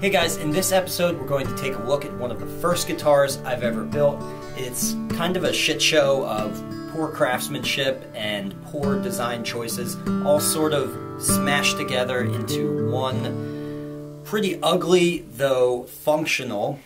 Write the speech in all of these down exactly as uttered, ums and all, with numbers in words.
Hey guys, in this episode we're going to take a look at one of the first guitars I've ever built. It's kind of a shit show of poor craftsmanship and poor design choices, all sort of smashed together into one pretty ugly, though functional,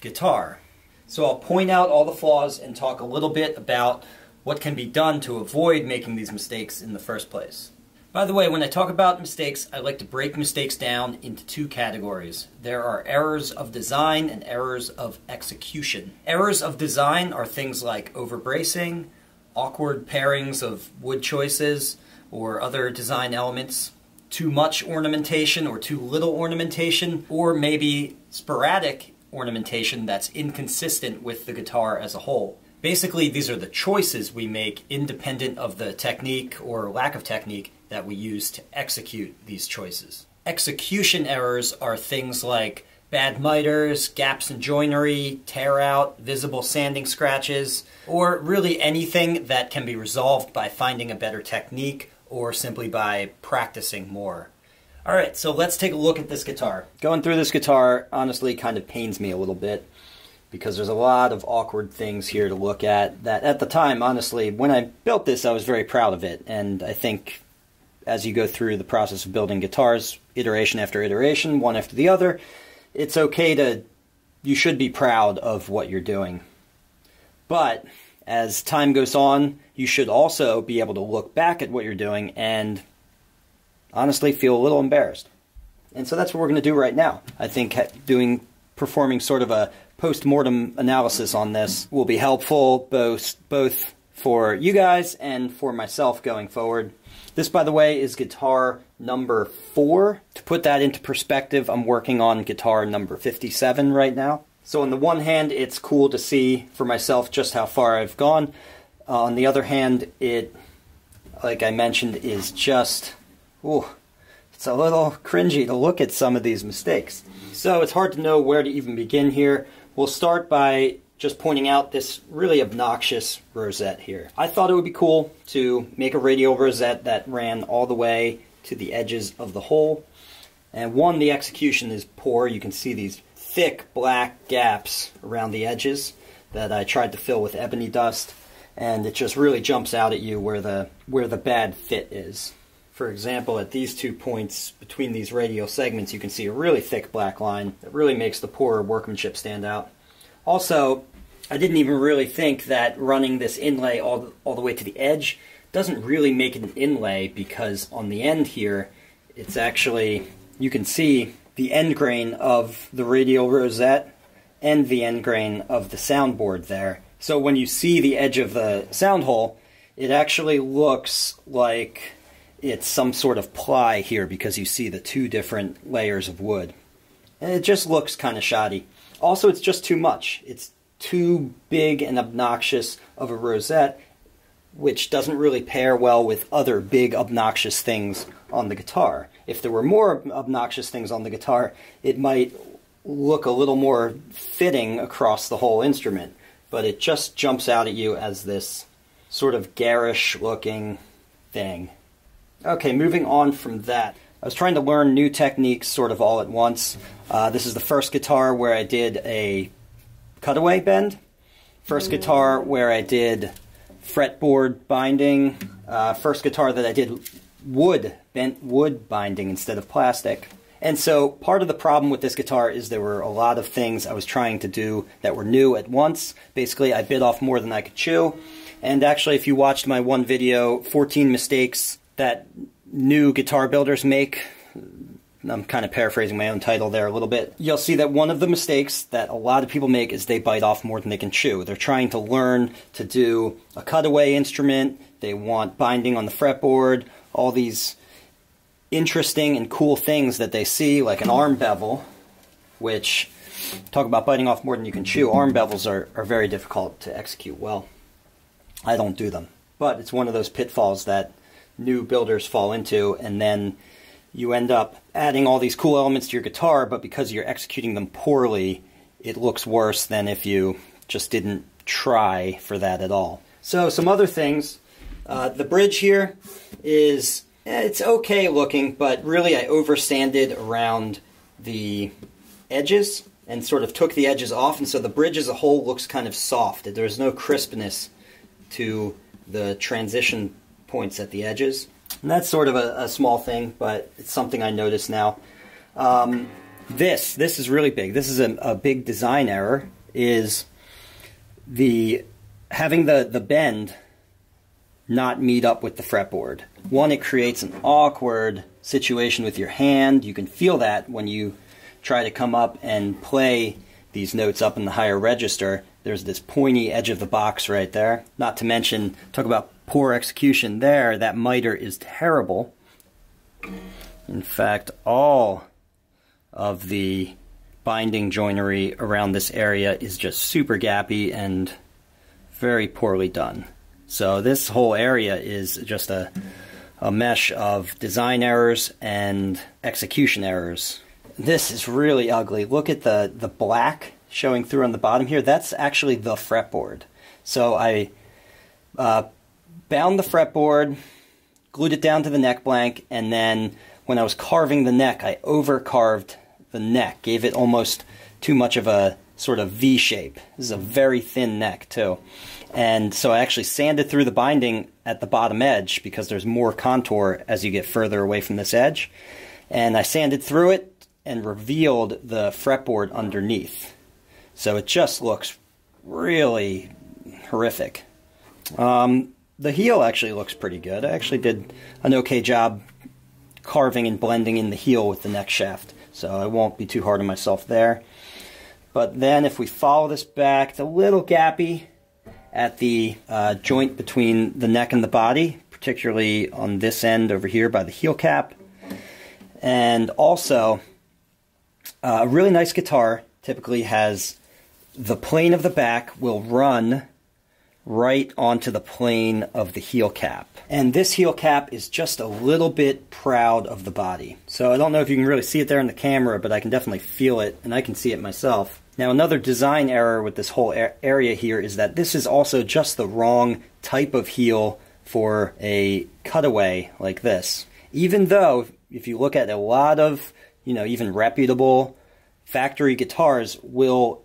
guitar. So I'll point out all the flaws and talk a little bit about what can be done to avoid making these mistakes in the first place. By the way, when I talk about mistakes, I like to break mistakes down into two categories. There are errors of design and errors of execution. Errors of design are things like overbracing, awkward pairings of wood choices or other design elements, too much ornamentation or too little ornamentation, or maybe sporadic ornamentation that's inconsistent with the guitar as a whole. Basically, these are the choices we make independent of the technique or lack of technique that we use to execute these choices. Execution errors are things like bad miters, gaps in joinery, tear out, visible sanding scratches, or really anything that can be resolved by finding a better technique or simply by practicing more. All right, so let's take a look at this guitar. Going through this guitar honestly kind of pains me a little bit because there's a lot of awkward things here to look at that at the time, honestly, when I built this, I was very proud of it, and I think as you go through the process of building guitars, iteration after iteration, one after the other, it's okay to, you should be proud of what you're doing. But as time goes on, you should also be able to look back at what you're doing and honestly feel a little embarrassed. And so that's what we're going to do right now. I think doing, performing sort of a post-mortem analysis on this will be helpful both, both for you guys and for myself going forward. This, by the way, is guitar number four. To put that into perspective, I'm working on guitar number fifty-seven right now. So on the one hand, it's cool to see for myself just how far I've gone. Uh, on the other hand, it, like I mentioned, is just, ooh, it's a little cringy to look at some of these mistakes. So it's hard to know where to even begin here. We'll start by just pointing out this really obnoxious rosette here. I thought it would be cool to make a radial rosette that ran all the way to the edges of the hole. And one, the execution is poor. You can see these thick black gaps around the edges that I tried to fill with ebony dust, and it just really jumps out at you where the, where the bad fit is. For example, at these two points between these radial segments, you can see a really thick black line that really makes the poorer workmanship stand out. Also, I didn't even really think that running this inlay all, all the way to the edge doesn't really make it an inlay, because on the end here, it's actually, you can see the end grain of the radial rosette and the end grain of the soundboard there. So when you see the edge of the sound hole, it actually looks like it's some sort of ply here because you see the two different layers of wood. And it just looks kind of shoddy. Also, it's just too much. It's too big and obnoxious of a rosette, which doesn't really pair well with other big obnoxious things on the guitar. If there were more obnoxious things on the guitar, it might look a little more fitting across the whole instrument, but it just jumps out at you as this sort of garish looking thing. Okay, moving on from that. I was trying to learn new techniques sort of all at once. Uh, this is the first guitar where I did a cutaway bend. First guitar where I did fretboard binding. Uh, first guitar that I did wood, bent wood binding instead of plastic. And so part of the problem with this guitar is there were a lot of things I was trying to do that were new at once. Basically, I bit off more than I could chew. And actually, if you watched my one video, fourteen mistakes that new guitar builders make, I'm kind of paraphrasing my own title there a little bit, you'll see that one of the mistakes that a lot of people make is they bite off more than they can chew. They're trying to learn to do a cutaway instrument, they want binding on the fretboard, all these interesting and cool things that they see, like an arm bevel, which, talk about biting off more than you can chew, arm bevels are, are very difficult to execute well. I don't do them. But it's one of those pitfalls that new builders fall into, and then you end up adding all these cool elements to your guitar, but because you're executing them poorly, it looks worse than if you just didn't try for that at all. So some other things. Uh, the bridge here is, eh, it's okay looking, but really I oversanded around the edges and sort of took the edges off, and so the bridge as a whole looks kind of soft. There's no crispness to the transition points at the edges. And that's sort of a, a small thing, but it's something I notice now. Um, this, this is really big. This is a, a big design error, is the having the, the bend not meet up with the fretboard. One, it creates an awkward situation with your hand. You can feel that when you try to come up and play these notes up in the higher register. There's this pointy edge of the box right there. Not to mention, talk about poor execution there, that miter is terrible. In fact, all of the binding joinery around this area is just super gappy and very poorly done. So this whole area is just a, a mesh of design errors and execution errors. This is really ugly. Look at the, the black showing through on the bottom here. That's actually the fretboard. So I uh, bound the fretboard, glued it down to the neck blank, and then when I was carving the neck, I overcarved the neck, gave it almost too much of a sort of V shape. This is a very thin neck too. And so I actually sanded through the binding at the bottom edge because there's more contour as you get further away from this edge. And I sanded through it and revealed the fretboard underneath. So it just looks really horrific. Um, the heel actually looks pretty good. I actually did an okay job carving and blending in the heel with the neck shaft. So I won't be too hard on myself there. But then if we follow this back, it's a little gappy at the uh, joint between the neck and the body, particularly on this end over here by the heel cap. And also, uh, a really nice guitar typically has the plane of the back will run right onto the plane of the heel cap. And this heel cap is just a little bit proud of the body. So I don't know if you can really see it there in the camera, but I can definitely feel it, and I can see it myself. Now, another design error with this whole area here is that this is also just the wrong type of heel for a cutaway like this. Even though, if you look at a lot of, you know, even reputable factory guitars will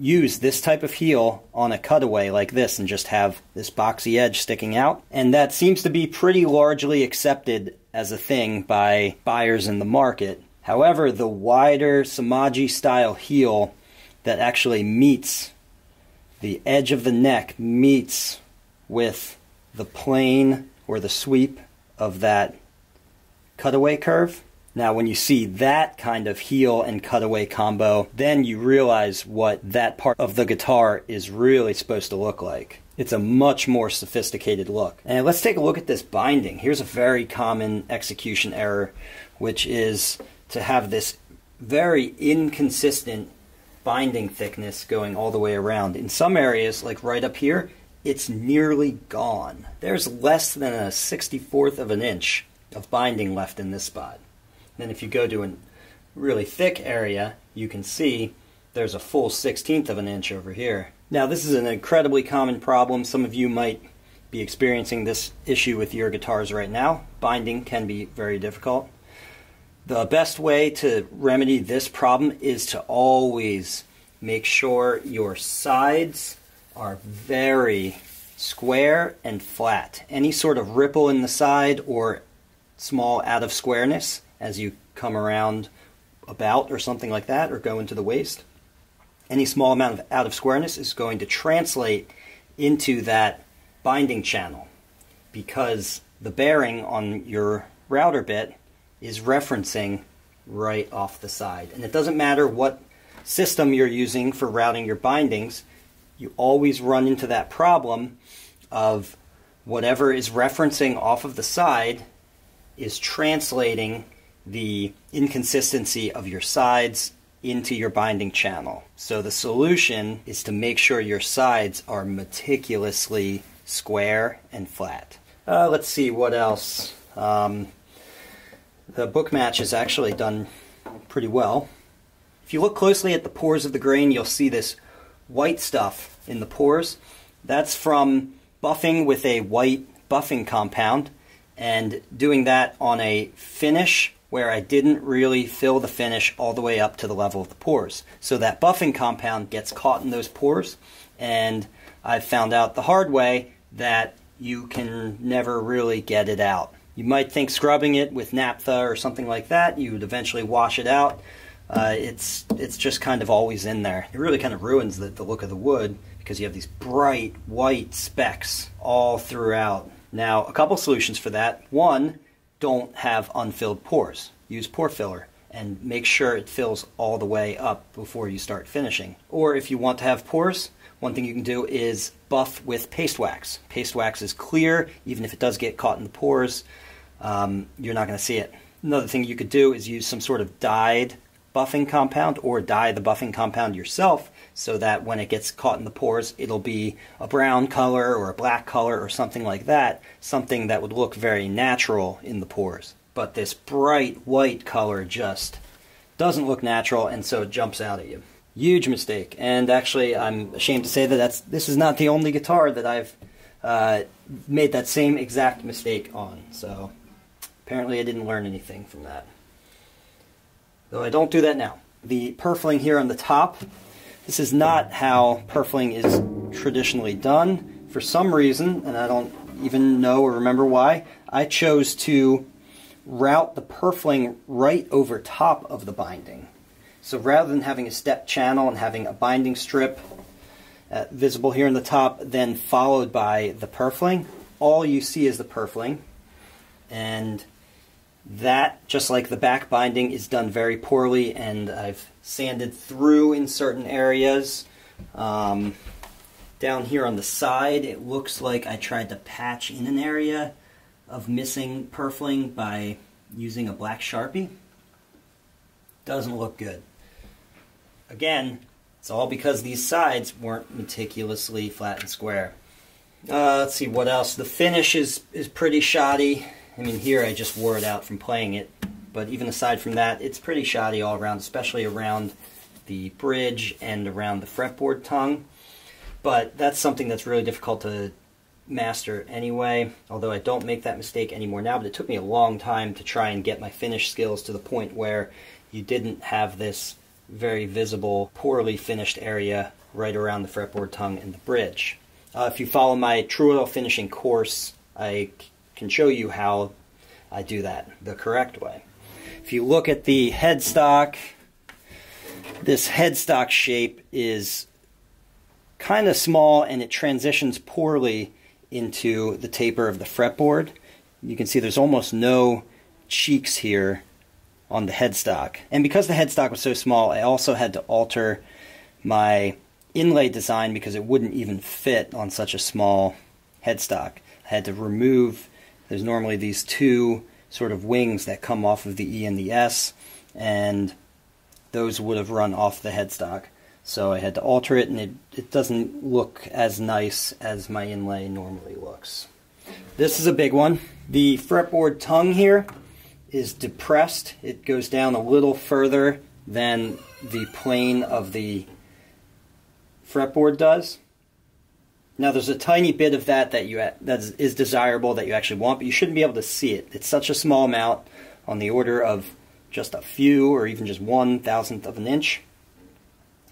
use this type of heel on a cutaway like this and just have this boxy edge sticking out. And that seems to be pretty largely accepted as a thing by buyers in the market. However, the wider Samaji style heel that actually meets the edge of the neck, meets with the plane or the sweep of that cutaway curve. Now, when you see that kind of heel and cutaway combo, then you realize what that part of the guitar is really supposed to look like. It's a much more sophisticated look. And let's take a look at this binding. Here's a very common execution error, which is to have this very inconsistent binding thickness going all the way around. In some areas, like right up here, it's nearly gone. There's less than a sixty-fourth of an inch of binding left in this spot. Then if you go to a really thick area, you can see there's a full sixteenth of an inch over here. Now, this is an incredibly common problem. Some of you might be experiencing this issue with your guitars right now. Binding can be very difficult. The best way to remedy this problem is to always make sure your sides are very square and flat. Any sort of ripple in the side or small out of squareness as you come around about or something like that, or go into the waist, any small amount of out of squareness is going to translate into that binding channel because the bearing on your router bit is referencing right off the side. And it doesn't matter what system you're using for routing your bindings, you always run into that problem of whatever is referencing off of the side is translating the inconsistency of your sides into your binding channel. So the solution is to make sure your sides are meticulously square and flat. Uh, let's see what else. Um, The book match is actually done pretty well. If you look closely at the pores of the grain, you'll see this white stuff in the pores. That's from buffing with a white buffing compound and doing that on a finish where I didn't really fill the finish all the way up to the level of the pores. So that buffing compound gets caught in those pores, and I've found out the hard way that you can never really get it out. You might think scrubbing it with naphtha or something like that, you would eventually wash it out. Uh, it's, it's just kind of always in there. It really kind of ruins the, the look of the wood because you have these bright white specks all throughout. Now, a couple solutions for that. One, don't have unfilled pores. Use pore filler and make sure it fills all the way up before you start finishing. Or if you want to have pores, one thing you can do is buff with paste wax. Paste wax is clear. Even if it does get caught in the pores, um, you're not going to see it. Another thing you could do is use some sort of dyed buffing compound, or dye the buffing compound yourself, so that when it gets caught in the pores, it'll be a brown color or a black color or something like that, something that would look very natural in the pores. But this bright white color just doesn't look natural, and so it jumps out at you. Huge mistake. And actually, I'm ashamed to say that that's, this is not the only guitar that I've uh, made that same exact mistake on, so apparently I didn't learn anything from that. Though I don't do that now. The purfling here on the top, this is not how purfling is traditionally done. For some reason, and I don't even know or remember why, I chose to route the purfling right over top of the binding. So rather than having a step channel and having a binding strip uh, visible here in the top, then followed by the purfling, all you see is the purfling. And that, just like the back binding, is done very poorly, and I've sanded through in certain areas. Um, down here on the side, it looks like I tried to patch in an area of missing purfling by using a black Sharpie. Doesn't look good. Again, it's all because these sides weren't meticulously flat and square. Uh, let's see what else. The finish is, is pretty shoddy. I mean, here I just wore it out from playing it, but even aside from that, it's pretty shoddy all around, especially around the bridge and around the fretboard tongue. But that's something that's really difficult to master anyway, although I don't make that mistake anymore now, but it took me a long time to try and get my finish skills to the point where you didn't have this very visible, poorly finished area right around the fretboard tongue and the bridge. Uh, if you follow my Tru Oil finishing course, I can show you how I do that the correct way. If you look at the headstock, this headstock shape is kind of small, and it transitions poorly into the taper of the fretboard. You can see there's almost no cheeks here on the headstock. And because the headstock was so small, I also had to alter my inlay design because it wouldn't even fit on such a small headstock. I had to remove There's normally these two sort of wings that come off of the E and the S, and those would have run off the headstock. So I had to alter it, and it, it doesn't look as nice as my inlay normally looks. This is a big one. The fretboard tongue here is depressed. It goes down a little further than the plane of the fretboard does. Now, there's a tiny bit of that that, you, that is desirable, that you actually want, but you shouldn't be able to see it. It's such a small amount, on the order of just a few or even just one thousandth of an inch.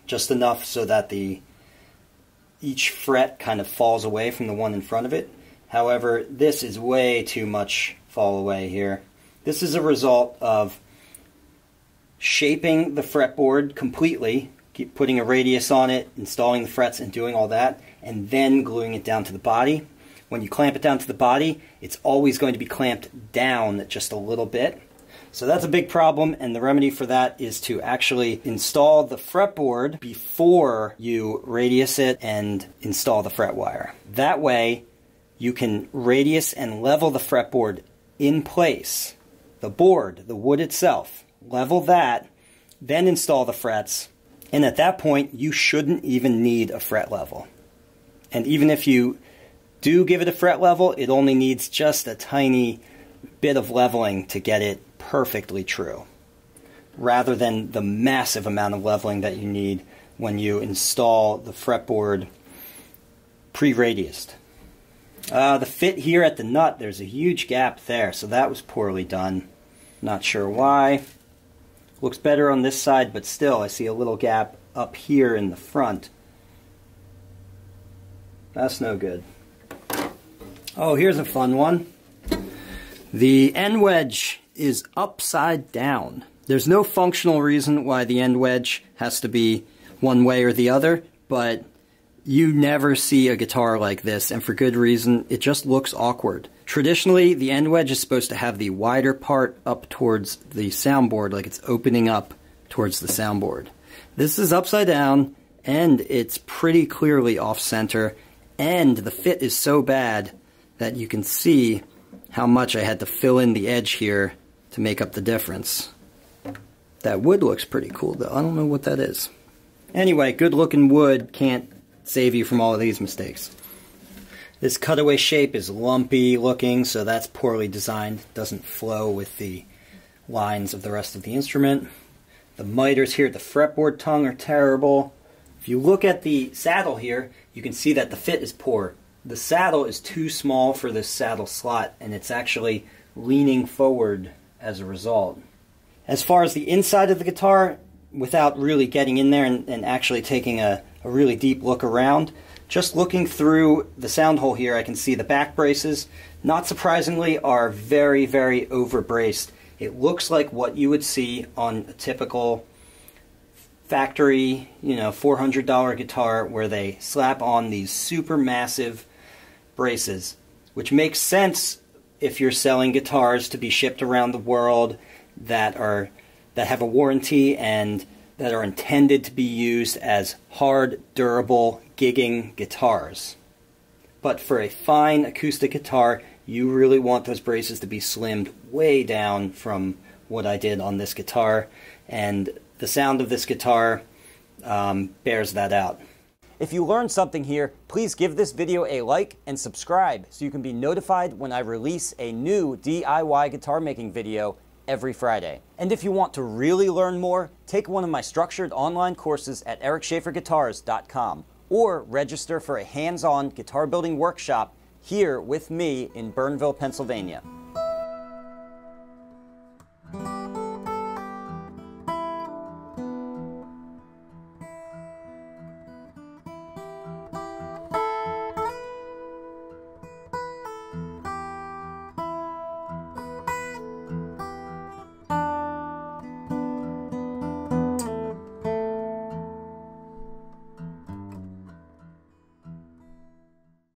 Just enough so that the each fret kind of falls away from the one in front of it. However, this is way too much fall away here. This is a result of shaping the fretboard completely, keep putting a radius on it, installing the frets and doing all that, and then gluing it down to the body. When you clamp it down to the body, it's always going to be clamped down just a little bit. So that's a big problem, and the remedy for that is to actually install the fretboard before you radius it and install the fret wire. That way, you can radius and level the fretboard in place. The board, the wood itself, level that, then install the frets. And at that point, you shouldn't even need a fret level. And even if you do give it a fret level, it only needs just a tiny bit of leveling to get it perfectly true, rather than the massive amount of leveling that you need when you install the fretboard pre-radiused. Uh, the fit here at the nut, there's a huge gap there, so that was poorly done. Not sure why. Looks better on this side, but still I see a little gap up here in the front. That's no good. Oh, here's a fun one. The end wedge is upside down. There's no functional reason why the end wedge has to be one way or the other, but you never see a guitar like this, and for good reason. It just looks awkward. Traditionally, the end wedge is supposed to have the wider part up towards the soundboard, like it's opening up towards the soundboard. This is upside down, and it's pretty clearly off-center, and the fit is so bad that you can see how much I had to fill in the edge here to make up the difference. That wood looks pretty cool, though. I don't know what that is. Anyway, good-looking wood can't save you from all of these mistakes. This cutaway shape is lumpy-looking, so that's poorly designed. It doesn't flow with the lines of the rest of the instrument. The miters here at the fretboard tongue are terrible. If you look at the saddle here, you can see that the fit is poor. The saddle is too small for this saddle slot, and it's actually leaning forward as a result. As far as the inside of the guitar, without really getting in there and, and actually taking a, a really deep look around, just looking through the sound hole here, I can see the back braces, not surprisingly, are very, very overbraced. It looks like what you would see on a typical factory, you know, four hundred dollar guitar, where they slap on these super massive braces, which makes sense if you're selling guitars to be shipped around the world that are that have a warranty and that are intended to be used as hard, durable, gigging guitars. But for a fine acoustic guitar, you really want those braces to be slimmed way down from what I did on this guitar, and the sound of this guitar um, bears that out. If you learned something here, please give this video a like and subscribe so you can be notified when I release a new D I Y guitar making video every Friday. And if you want to really learn more, take one of my structured online courses at eric schaefer guitars dot com or register for a hands-on guitar building workshop here with me in Bernville, Pennsylvania.